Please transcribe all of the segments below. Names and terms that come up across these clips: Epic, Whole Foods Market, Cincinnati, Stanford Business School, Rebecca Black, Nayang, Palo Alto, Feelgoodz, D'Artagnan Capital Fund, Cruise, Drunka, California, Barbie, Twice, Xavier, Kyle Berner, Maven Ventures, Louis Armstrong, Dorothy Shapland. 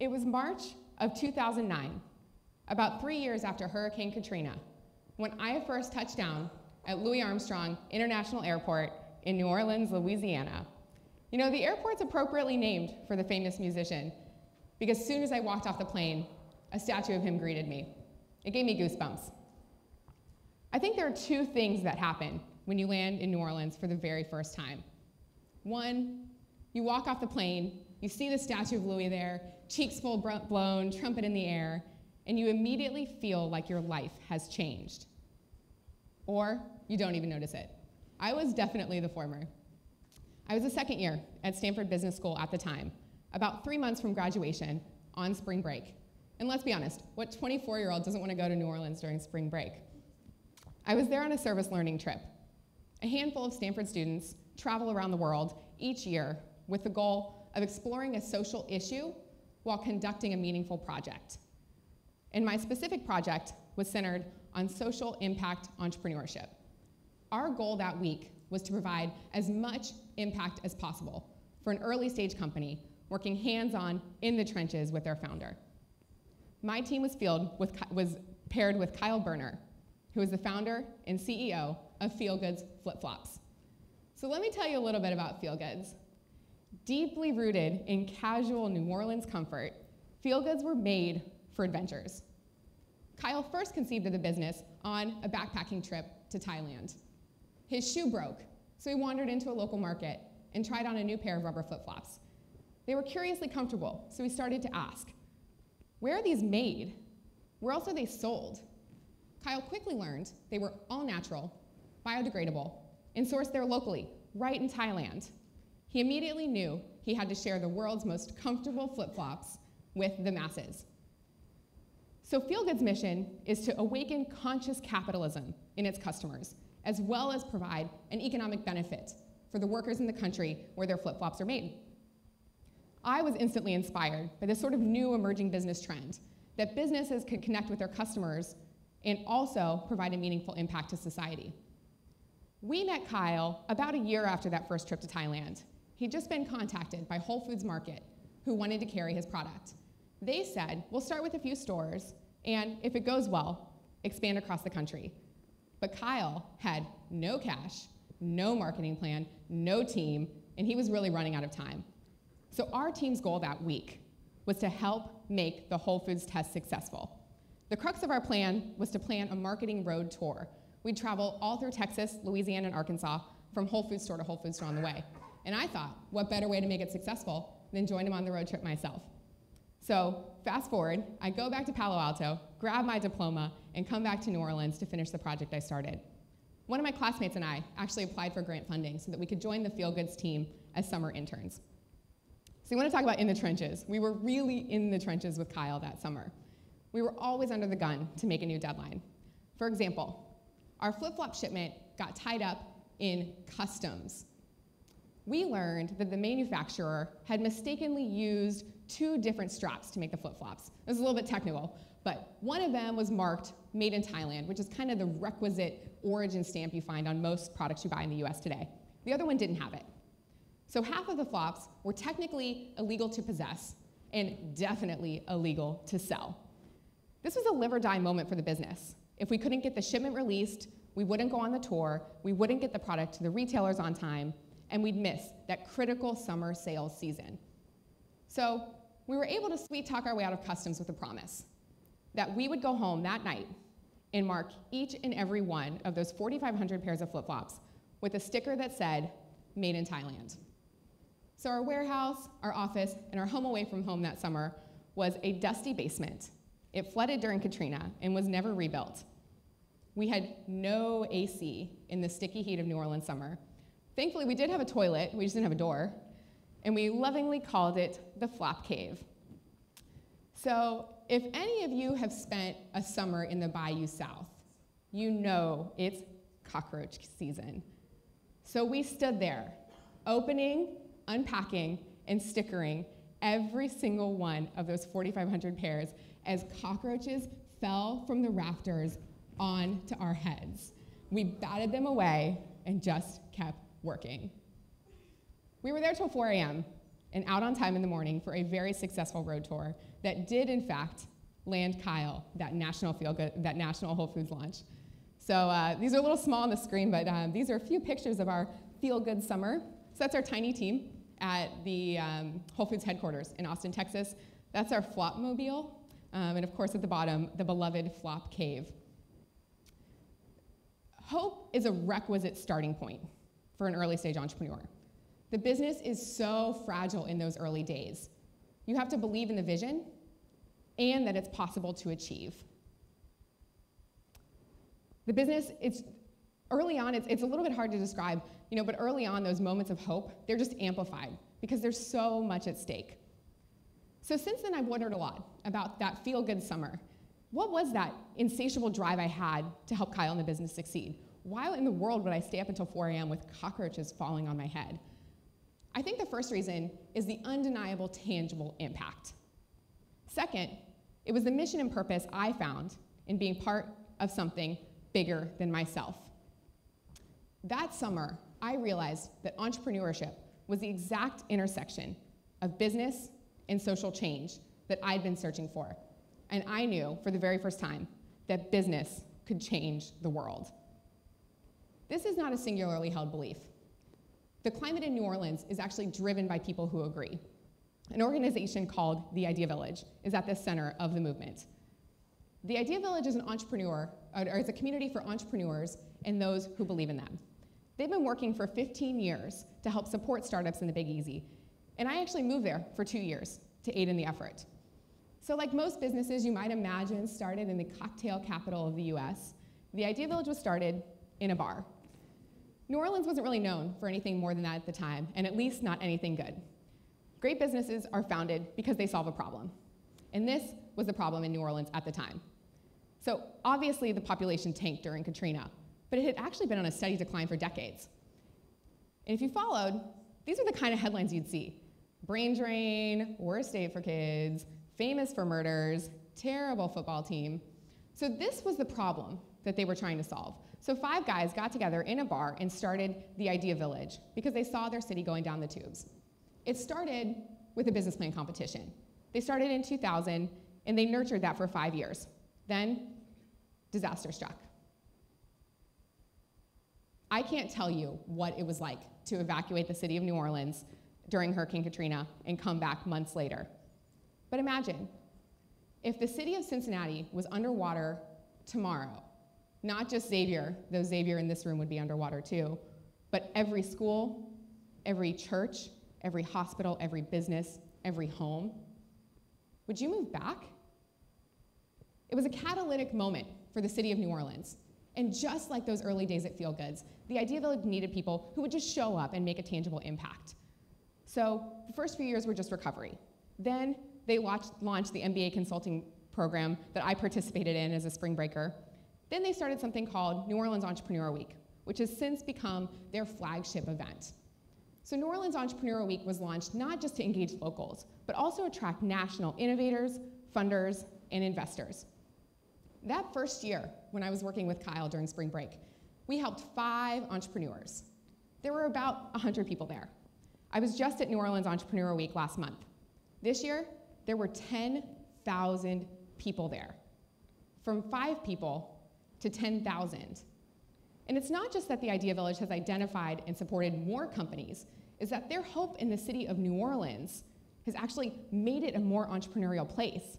It was March of 2009, about 3 years after Hurricane Katrina, when I first touched down at Louis Armstrong International Airport in New Orleans, Louisiana. You know, the airport's appropriately named for the famous musician, because as soon as I walked off the plane, a statue of him greeted me. It gave me goosebumps. I think there are two things that happen when you land in New Orleans for the very first time. One, you walk off the plane, you see the statue of Louis there, cheeks full blown, trumpet in the air, and you immediately feel like your life has changed. Or you don't even notice it. I was definitely the former. I was a second year at Stanford Business School at the time, about 3 months from graduation on spring break. And let's be honest, what 24-year-old doesn't want to go to New Orleans during spring break? I was there on a service learning trip. A handful of Stanford students travel around the world each year with the goal of exploring a social issue while conducting a meaningful project. And my specific project was centered on social impact entrepreneurship. Our goal that week was to provide as much impact as possible for an early stage company working hands-on in the trenches with their founder. My team was paired with Kyle Berner, who is the founder and CEO of Feelgoodz Flip Flops. So let me tell you a little bit about Feelgoodz. Deeply rooted in casual New Orleans comfort, Feelgoodz were made for adventures. Kyle first conceived of the business on a backpacking trip to Thailand. His shoe broke, so he wandered into a local market and tried on a new pair of rubber flip-flops. They were curiously comfortable, so he started to ask, where are these made? Where else are they sold? Kyle quickly learned they were all natural, biodegradable, and sourced there locally, right in Thailand. He immediately knew he had to share the world's most comfortable flip-flops with the masses. So Feelgoodz' mission is to awaken conscious capitalism in its customers, as well as provide an economic benefit for the workers in the country where their flip-flops are made. I was instantly inspired by this sort of new emerging business trend, that businesses could connect with their customers and also provide a meaningful impact to society. We met Kyle about a year after that first trip to Thailand. He'd just been contacted by Whole Foods Market, who wanted to carry his product. They said, we'll start with a few stores, and if it goes well, expand across the country. But Kyle had no cash, no marketing plan, no team, and he was really running out of time. So our team's goal that week was to help make the Whole Foods test successful. The crux of our plan was to plan a marketing road tour. We'd travel all through Texas, Louisiana, and Arkansas, from Whole Foods store to Whole Foods store on the way. And I thought, what better way to make it successful than join him on the road trip myself? So fast forward, I go back to Palo Alto, grab my diploma, and come back to New Orleans to finish the project I started. One of my classmates and I actually applied for grant funding so that we could join the Feelgoodz team as summer interns. So you want to talk about in the trenches. We were really in the trenches with Kyle that summer. We were always under the gun to make a new deadline. For example, our flip-flop shipment got tied up in customs. We learned that the manufacturer had mistakenly used two different straps to make the flip-flops. This is a little bit technical, but one of them was marked made in Thailand, which is kind of the requisite origin stamp you find on most products you buy in the US today. The other one didn't have it. So half of the flops were technically illegal to possess and definitely illegal to sell. This was a live or die moment for the business. If we couldn't get the shipment released, we wouldn't go on the tour, we wouldn't get the product to the retailers on time, and we'd miss that critical summer sales season. So we were able to sweet talk our way out of customs with a promise that we would go home that night and mark each and every one of those 4,500 pairs of flip-flops with a sticker that said, made in Thailand. So our warehouse, our office, and our home away from home that summer was a dusty basement. It flooded during Katrina and was never rebuilt. We had no AC in the sticky heat of New Orleans summer. Thankfully, we did have a toilet, we just didn't have a door, and we lovingly called it the Flop Cave. So if any of you have spent a summer in the Bayou South, you know it's cockroach season. So we stood there, opening, unpacking, and stickering every single one of those 4,500 pairs as cockroaches fell from the rafters onto our heads. We batted them away and just kept working. We were there till 4 a.m., and out on time in the morning for a very successful road tour that did, in fact, land Kyle that national Feelgoodz, that national Whole Foods launch. So these are a little small on the screen, but these are a few pictures of our Feelgoodz summer. So that's our tiny team at the Whole Foods headquarters in Austin, Texas. That's our Flopmobile, and of course at the bottom, the beloved Flop Cave. Hope is a requisite starting point for an early stage entrepreneur. The business is so fragile in those early days. You have to believe in the vision and that it's possible to achieve. The business, it's early on, it's a little bit hard to describe, you know, but early on those moments of hope, they're just amplified because there's so much at stake. So since then I've wondered a lot about that Feelgoodz summer. What was that insatiable drive I had to help Kyle and the business succeed? Why in the world would I stay up until 4 a.m. with cockroaches falling on my head? I think the first reason is the undeniable tangible impact. Second, it was the mission and purpose I found in being part of something bigger than myself. That summer, I realized that entrepreneurship was the exact intersection of business and social change that I'd been searching for. And I knew for the very first time that business could change the world. This is not a singularly held belief. The climate in New Orleans is actually driven by people who agree. An organization called the Idea Village is at the center of the movement. The Idea Village is a community for entrepreneurs and those who believe in them. They've been working for 15 years to help support startups in the Big Easy, and I actually moved there for 2 years to aid in the effort. So like most businesses you might imagine started in the cocktail capital of the US, the Idea Village was started in a bar. New Orleans wasn't really known for anything more than that at the time, and at least not anything good. Great businesses are founded because they solve a problem. And this was the problem in New Orleans at the time. So obviously the population tanked during Katrina, but it had actually been on a steady decline for decades. And if you followed, these are the kind of headlines you'd see. Brain drain, worst state for kids, famous for murders, terrible football team. So this was the problem that they were trying to solve. So 5 guys got together in a bar and started the Idea Village because they saw their city going down the tubes. It started with a business plan competition. They started in 2000, and they nurtured that for 5 years. Then, disaster struck. I can't tell you what it was like to evacuate the city of New Orleans during Hurricane Katrina and come back months later. But imagine, if the city of Cincinnati was underwater tomorrow, not just Xavier, though Xavier in this room would be underwater too, but every school, every church, every hospital, every business, every home, would you move back? It was a catalytic moment for the city of New Orleans. And just like those early days at Feelgoodz, the Idea Village needed people who would just show up and make a tangible impact. So the first few years were just recovery. Then they launched the MBA consulting program that I participated in as a spring breaker. Then they started something called New Orleans Entrepreneur Week, which has since become their flagship event. So New Orleans Entrepreneur Week was launched not just to engage locals, but also attract national innovators, funders, and investors. That first year, when I was working with Kyle during spring break, we helped 5 entrepreneurs. There were about 100 people there. I was just at New Orleans Entrepreneur Week last month. This year, there were 10,000 people there, from 5 people to 10,000. And it's not just that the Idea Village has identified and supported more companies, it's that their hope in the city of New Orleans has actually made it a more entrepreneurial place.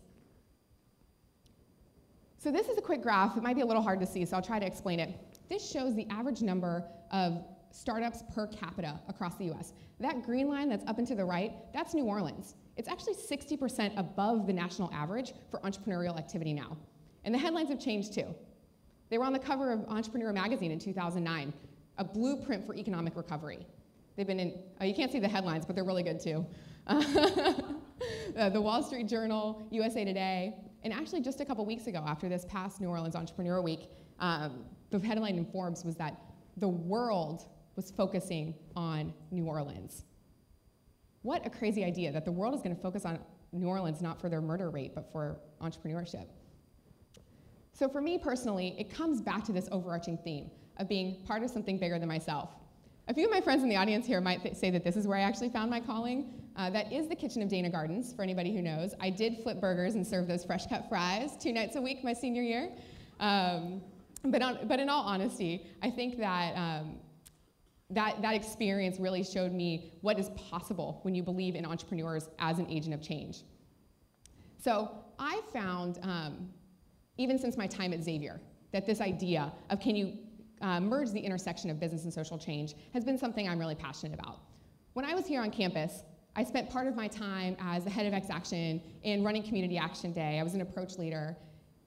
So this is a quick graph. It might be a little hard to see, so I'll try to explain it. This shows the average number of startups per capita across the US. That green line that's up and to the right, that's New Orleans. It's actually 60% above the national average for entrepreneurial activity now. And the headlines have changed too. They were on the cover of Entrepreneur Magazine in 2009, a blueprint for economic recovery. They've been in, oh, you can't see the headlines, but they're really good too. The Wall Street Journal, USA Today, and actually just a couple weeks ago after this past New Orleans Entrepreneur Week, the headline in Forbes was that the world was focusing on New Orleans. What a crazy idea that the world is going to focus on New Orleans, not for their murder rate, but for entrepreneurship. So for me personally, it comes back to this overarching theme of being part of something bigger than myself. A few of my friends in the audience here might say that this is where I actually found my calling, That is the kitchen of Dana Gardens, for anybody who knows. I did flip burgers and serve those fresh cut fries 2 nights a week my senior year. But in all honesty, I think that that experience really showed me what is possible when you believe in entrepreneurs as an agent of change. So I found, even since my time at Xavier, that this idea of can you merge the intersection of business and social change has been something I'm really passionate about. When I was here on campus, I spent part of my time as the head of X Action in running Community Action Day. I was an approach leader.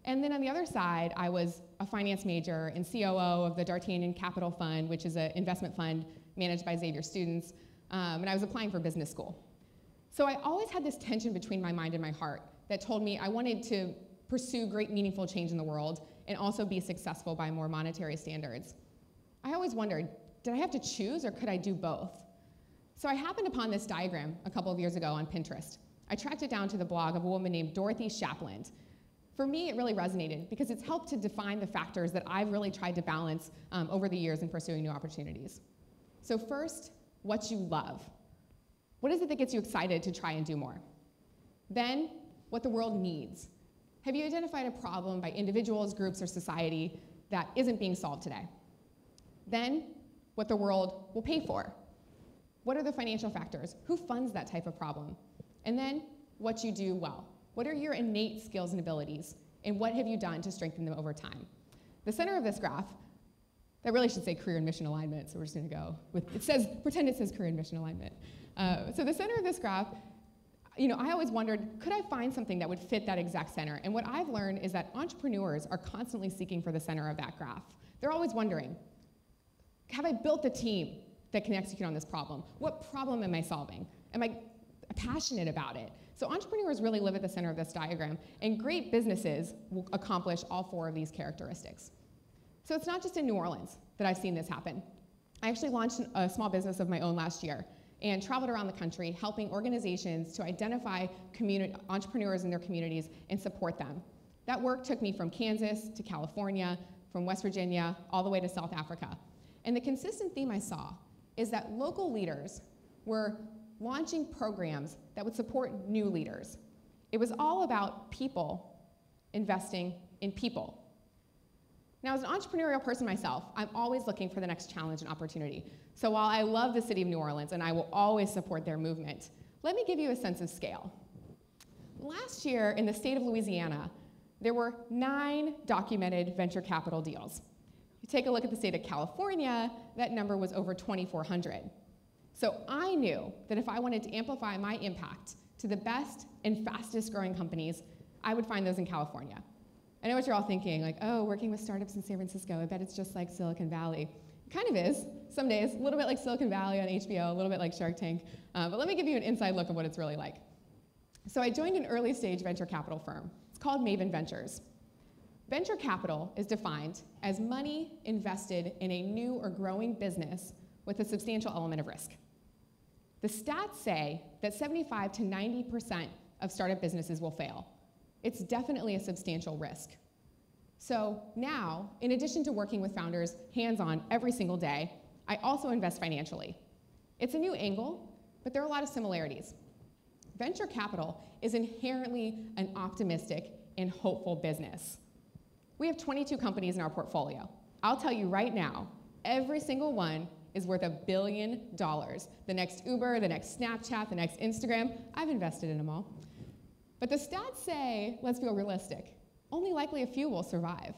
And then on the other side, I was a finance major and COO of the D'Artagnan Capital Fund, which is an investment fund managed by Xavier students. And I was applying for business school. So I always had this tension between my mind and my heart that told me I wanted to pursue great meaningful change in the world and also be successful by more monetary standards. I always wondered, did I have to choose or could I do both? So I happened upon this diagram a couple of years ago on Pinterest. I tracked it down to the blog of a woman named Dorothy Shapland. For me, it really resonated because it's helped to define the factors that I've really tried to balance over the years in pursuing new opportunities. So first, what you love. What is it that gets you excited to try and do more? Then, what the world needs. Have you identified a problem by individuals, groups, or society that isn't being solved today? Then, what the world will pay for. What are the financial factors? Who funds that type of problem? And then, what you do well. What are your innate skills and abilities, and what have you done to strengthen them over time? The center of this graph, that really should say career and mission alignment, so we're just gonna go with, it says, pretend it says career and mission alignment. So the center of this graph, you know, I always wondered, could I find something that would fit that exact center? And what I've learned is that entrepreneurs are constantly seeking for the center of that graph. They're always wondering, have I built a team that can execute on this problem? What problem am I solving? Am I passionate about it? So entrepreneurs really live at the center of this diagram, and great businesses will accomplish all four of these characteristics. So it's not just in New Orleans that I've seen this happen. I actually launched a small business of my own last year and traveled around the country helping organizations to identify entrepreneurs in their communities and support them. That work took me from Kansas to California, from West Virginia, all the way to South Africa. And the consistent theme I saw is that local leaders were launching programs that would support new leaders. It was all about people investing in people. Now, as an entrepreneurial person myself, I'm always looking for the next challenge and opportunity. So while I love the city of New Orleans and I will always support their movement, let me give you a sense of scale. Last year in the state of Louisiana, there were 9 documented venture capital deals. You take a look at the state of California, that number was over 2,400. So I knew that if I wanted to amplify my impact to the best and fastest growing companies, I would find those in California. I know what you're all thinking, like, oh, working with startups in San Francisco, I bet it's just like Silicon Valley. It kind of is, some days, a little bit like Silicon Valley on HBO, a little bit like Shark Tank, but let me give you an inside look of what it's really like. So I joined an early stage venture capital firm. It's called Maven Ventures. Venture capital is defined as money invested in a new or growing business with a substantial element of risk. The stats say that 75 to 90% of startup businesses will fail. It's definitely a substantial risk. So now, in addition to working with founders hands-on every single day, I also invest financially. It's a new angle, but there are a lot of similarities. Venture capital is inherently an optimistic and hopeful business. We have 22 companies in our portfolio. I'll tell you right now, every single one is worth $1 billion. The next Uber, the next Snapchat, the next Instagram, I've invested in them all. But the stats say, let's be realistic, only likely a few will survive.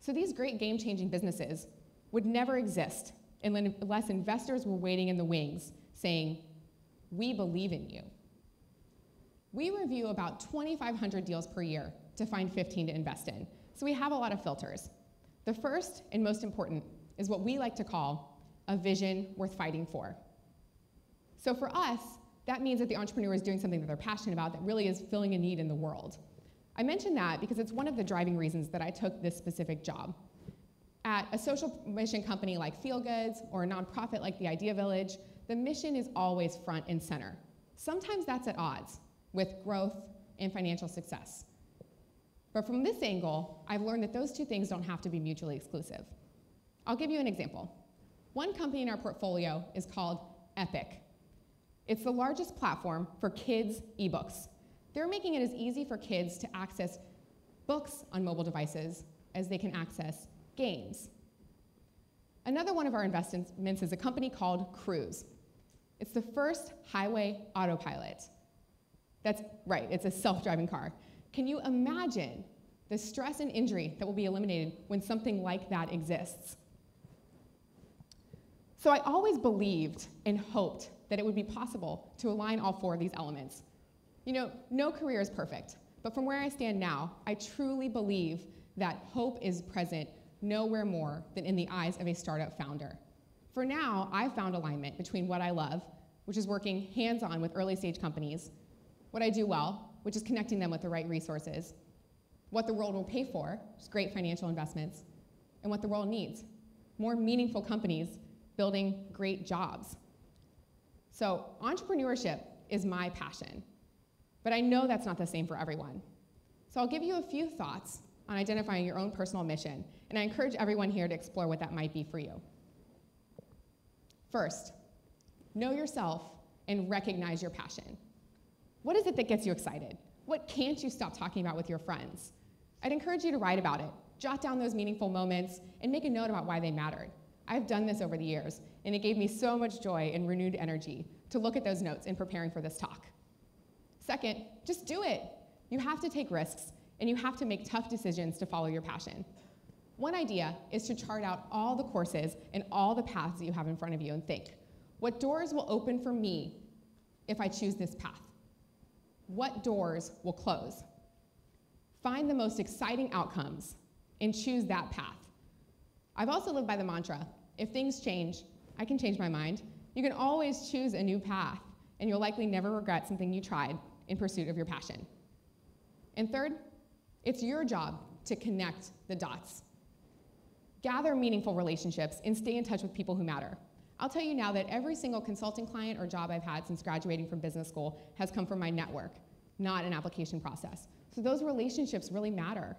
So these great game-changing businesses would never exist unless investors were waiting in the wings saying, we believe in you. We review about 2,500 deals per year to find 15 to invest in. So we have a lot of filters. The first and most important is what we like to call a vision worth fighting for. So for us, that means that the entrepreneur is doing something that they're passionate about that really is filling a need in the world. I mention that because it's one of the driving reasons that I took this specific job. At a social mission company like Feelgoodz or a nonprofit like the Idea Village, the mission is always front and center. Sometimes that's at odds with growth and financial success. But from this angle, I've learned that those two things don't have to be mutually exclusive. I'll give you an example. One company in our portfolio is called Epic. It's the largest platform for kids' ebooks. They're making it as easy for kids to access books on mobile devices as they can access games. Another one of our investments is a company called Cruise. It's the first highway autopilot. That's right, it's a self-driving car. Can you imagine the stress and injury that will be eliminated when something like that exists? So I always believed and hoped that it would be possible to align all four of these elements. You know, no career is perfect, but from where I stand now, I truly believe that hope is present nowhere more than in the eyes of a startup founder. For now, I've found alignment between what I love, which is working hands-on with early-stage companies, what I do well, which is connecting them with the right resources, what the world will pay for, which is great financial investments, and what the world needs, more meaningful companies building great jobs. So entrepreneurship is my passion, but I know that's not the same for everyone. So I'll give you a few thoughts on identifying your own personal mission, and I encourage everyone here to explore what that might be for you. First, know yourself and recognize your passion. What is it that gets you excited? What can't you stop talking about with your friends? I'd encourage you to write about it, jot down those meaningful moments, and make a note about why they mattered. I've done this over the years, and it gave me so much joy and renewed energy to look at those notes in preparing for this talk. Second, just do it. You have to take risks, and you have to make tough decisions to follow your passion. One idea is to chart out all the courses and all the paths that you have in front of you and think, what doors will open for me if I choose this path? What doors will close? Find the most exciting outcomes and choose that path. I've also lived by the mantra, if things change, I can change my mind. You can always choose a new path, and you'll likely never regret something you tried in pursuit of your passion. And third, it's your job to connect the dots. Gather meaningful relationships and stay in touch with people who matter. I'll tell you now that every single consulting client or job I've had since graduating from business school has come from my network, not an application process. So those relationships really matter.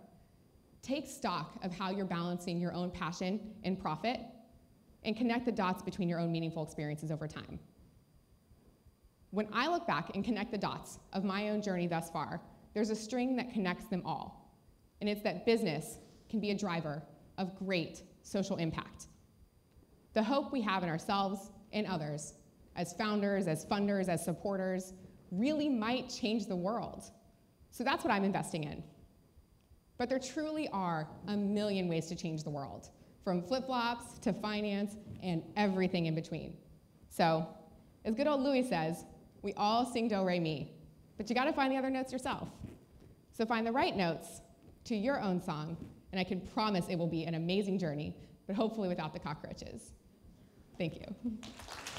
Take stock of how you're balancing your own passion and profit, and connect the dots between your own meaningful experiences over time. When I look back and connect the dots of my own journey thus far, there's a string that connects them all, and it's that business can be a driver of great social impact. The hope we have in ourselves and others, as founders, as funders, as supporters, really might change the world. So that's what I'm investing in. But there truly are a million ways to change the world, from flip-flops to finance and everything in between. So, as good old Louis says, we all sing do, re, mi, but you gotta find the other notes yourself. So find the right notes to your own song, and I can promise it will be an amazing journey, but hopefully without the cockroaches. Thank you.